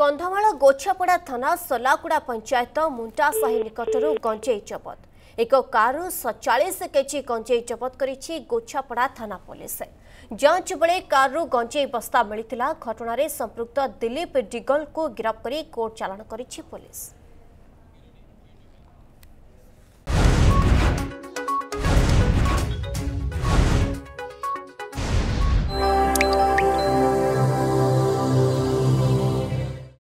कंधमाल गोछापड़ा थाना सलागुडा पंचायत मुंडासाही निकटर गंजेई जबत। एक कारु 47 केजी गंजेई जबत करी गोछापड़ा थाना पुलिस। जांच बेले कारु गंजेई बस्ता मिलता। घटन में संपृक्त दिलीप डिगल को गिरफ्त कर कोर्ट चालाण करी पुलिस।